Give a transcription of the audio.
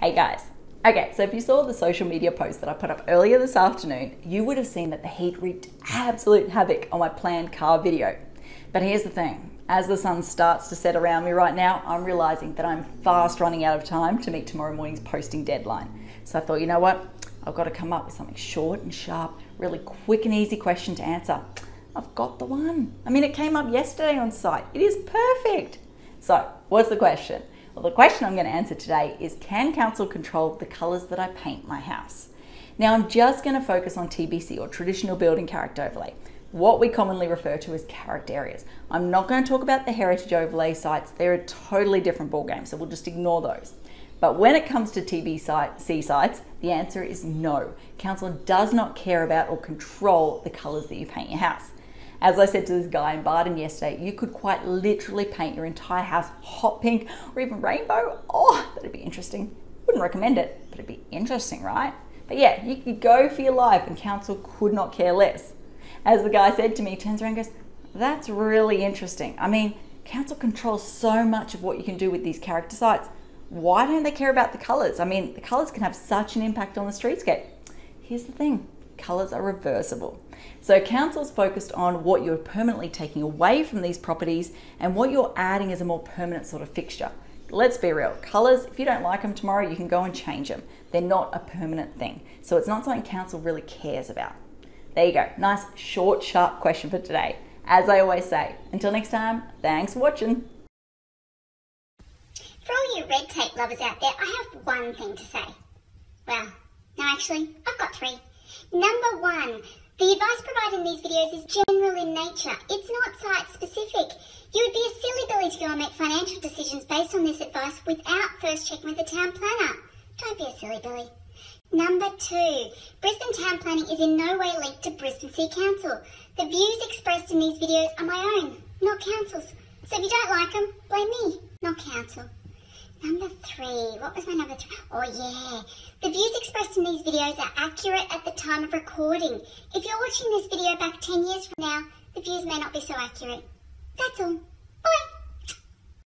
Hey guys. Okay, so if you saw the social media post that I put up earlier this afternoon, you would have seen that the heat wreaked absolute havoc on my planned car video. But here's the thing, as the sun starts to set around me right now, I'm realizing that I'm fast running out of time to meet tomorrow morning's posting deadline. So I thought, you know what? I've got to come up with something short and sharp, really quick and easy question to answer. I've got the one. I mean, it came up yesterday on site. It is perfect. So what's the question? Well, the question I'm going to answer today is, can council control the colours that I paint my house? Now, I'm just going to focus on TBC, or traditional building character overlay, what we commonly refer to as character areas. I'm not going to talk about the heritage overlay sites. They're a totally different ballgame, so we'll just ignore those. But when it comes to TBC sites, the answer is no. Council does not care about or control the colours that you paint your house. As I said to this guy in Baden yesterday, you could quite literally paint your entire house hot pink or even rainbow. Oh, that'd be interesting. Wouldn't recommend it, but it'd be interesting, right? But yeah, you could go for your life and council could not care less. As the guy said to me, he turns around and goes, that's really interesting. I mean, council controls so much of what you can do with these character sites. Why don't they care about the colours? I mean, the colours can have such an impact on the streetscape. Here's the thing. Colours are reversible. So council's focused on what you're permanently taking away from these properties and what you're adding as a more permanent sort of fixture. Let's be real, colours, if you don't like them tomorrow, you can go and change them. They're not a permanent thing. So it's not something council really cares about. There you go, nice, short, sharp question for today. As I always say, until next time, thanks for watching. For all you red tape lovers out there, I have one thing to say. Well, no, actually, I've got three. Number one, the advice provided in these videos is general in nature. It's not site specific. You would be a silly billy to go and make financial decisions based on this advice without first checking with the town planner. Don't be a silly billy. Number two, Brisbane Town Planning is in no way linked to Brisbane City Council. The views expressed in these videos are my own, not council's. So if you don't like them, blame me, not council. Number three, what was my number three? Oh yeah, the views expressed in these videos are accurate at the time of recording. If you're watching this video back 10 years from now, the views may not be so accurate. That's all.